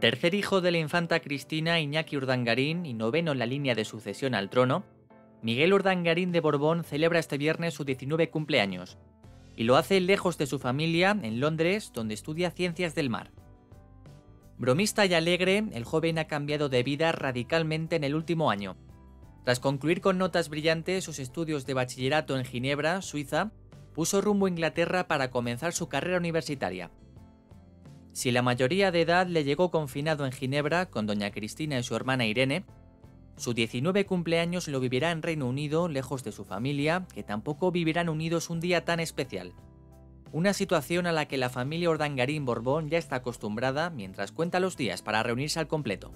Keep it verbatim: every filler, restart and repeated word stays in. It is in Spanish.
Tercer hijo de la infanta Cristina Iñaki Urdangarin y noveno en la línea de sucesión al trono, Miguel Urdangarin de Borbón celebra este viernes su diecinueve cumpleaños, y lo hace lejos de su familia, en Londres, donde estudia Ciencias del Mar. Bromista y alegre, el joven ha cambiado de vida radicalmente en el último año. Tras concluir con notas brillantes sus estudios de bachillerato en Ginebra, Suiza, puso rumbo a Inglaterra para comenzar su carrera universitaria. Si la mayoría de edad le llegó confinado en Ginebra con doña Cristina y su hermana Irene, su diecinueve cumpleaños lo vivirá en Reino Unido, lejos de su familia, que tampoco vivirán unidos un día tan especial. Una situación a la que la familia Urdangarin Borbón ya está acostumbrada mientras cuenta los días para reunirse al completo.